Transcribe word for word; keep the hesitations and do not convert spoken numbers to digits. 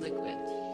Liquid.